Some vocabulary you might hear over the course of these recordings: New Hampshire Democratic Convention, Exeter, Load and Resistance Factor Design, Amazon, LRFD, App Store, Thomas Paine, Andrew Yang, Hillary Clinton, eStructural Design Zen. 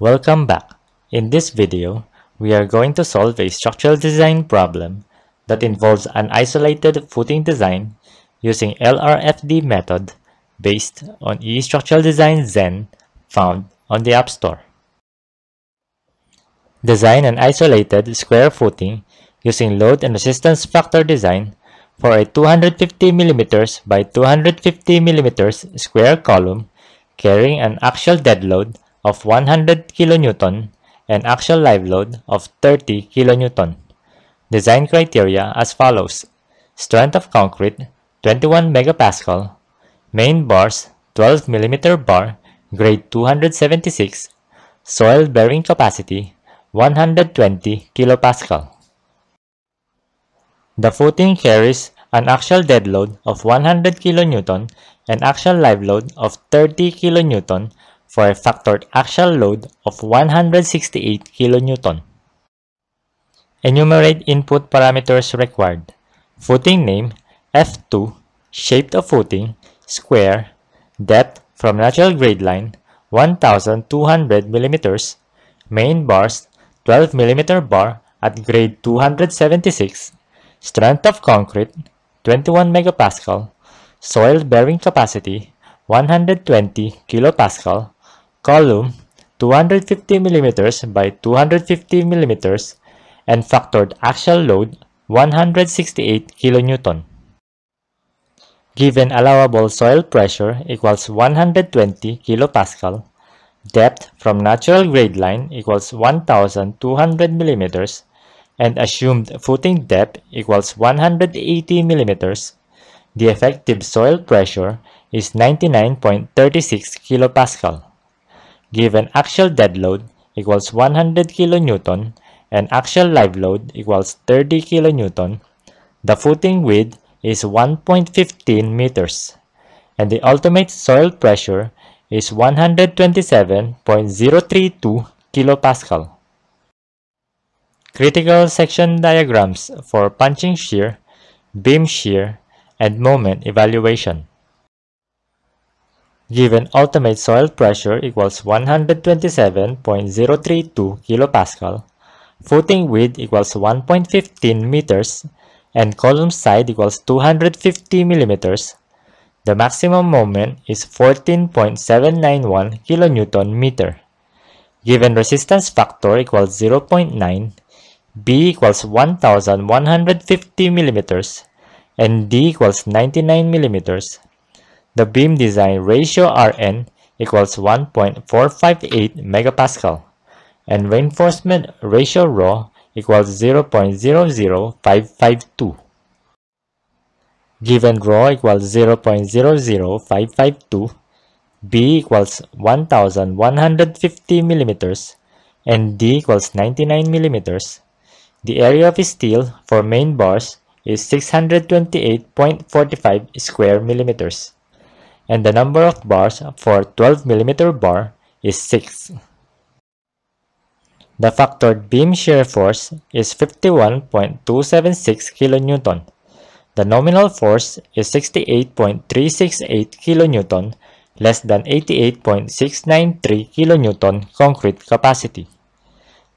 Welcome back. In this video, we are going to solve a structural design problem that involves an isolated footing design using LRFD method based on eStructural Design Zen found on the App Store. Design an isolated square footing using load and resistance factor design for a 250 mm by 250 mm square column carrying an actual dead load of 100 kN and actual live load of 30 kN. Design criteria as follows: strength of concrete 21 MPa, main bars 12 mm bar grade 276, soil bearing capacity 120 kPa. The footing carries an actual dead load of 100 kN and actual live load of 30 kN for a factored actual load of 168 kN. Enumerate input parameters required: footing name F2, shape of footing square, depth from natural grade line 1200 mm, main bars 12 mm bar at grade 276, strength of concrete 21 MPa, soil bearing capacity 120 kPa, column 250 mm by 250 mm, and factored axial load 168 kN. Given allowable soil pressure equals 120 kPa, depth from natural grade line equals 1200 mm, and assumed footing depth equals 180 mm, the effective soil pressure is 99.36 kPa. Given actual dead load equals 100 kN and actual live load equals 30 kN, the footing width is 1.15 meters, and the ultimate soil pressure is 127.032 kPa. Critical section diagrams for punching shear, beam shear, and moment evaluation. Given ultimate soil pressure equals 127.032 kPa, footing width equals 1.15 meters, and column side equals 250 mm, the maximum moment is 14.791 kN-m. Given resistance factor equals 0.9, B equals 1150 mm, and D equals 99 mm. The beam design ratio Rn equals 1.458 MPa, and reinforcement ratio Rho equals 0.00552. Given Rho equals 0.00552, B equals 1150 mm, and D equals 99 mm, the area of steel for main bars is 628.45 square millimeters, and the number of bars for 12 mm bar is 6. The factored beam shear force is 51.276 kN. The nominal force is 68.368 kN, less than 88.693 kN concrete capacity.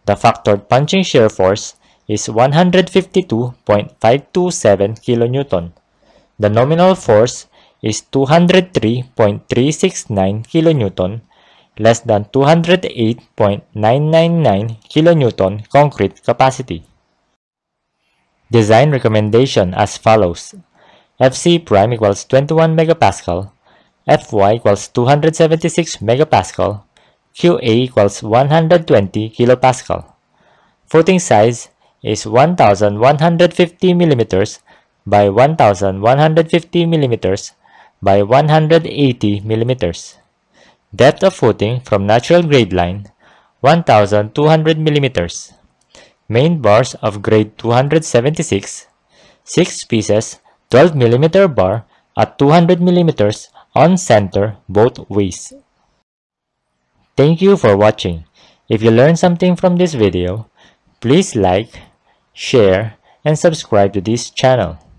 The factored punching shear force is 152.527 kN. The nominal force is 203.369 kN, less than 208.999 kN concrete capacity. Design recommendation as follows: FC prime equals 21 MPa, FY equals 276 MPa, QA equals 120 kPa. Footing size is 1150 mm by 1150 mm by 180 mm. Depth of footing from natural grade line 1200 mm. Main bars of grade 276, 6 pieces 12 mm bar at 200 mm on center both ways. Thank you for watching. If you learned something from this video, please like, share, and subscribe to this channel.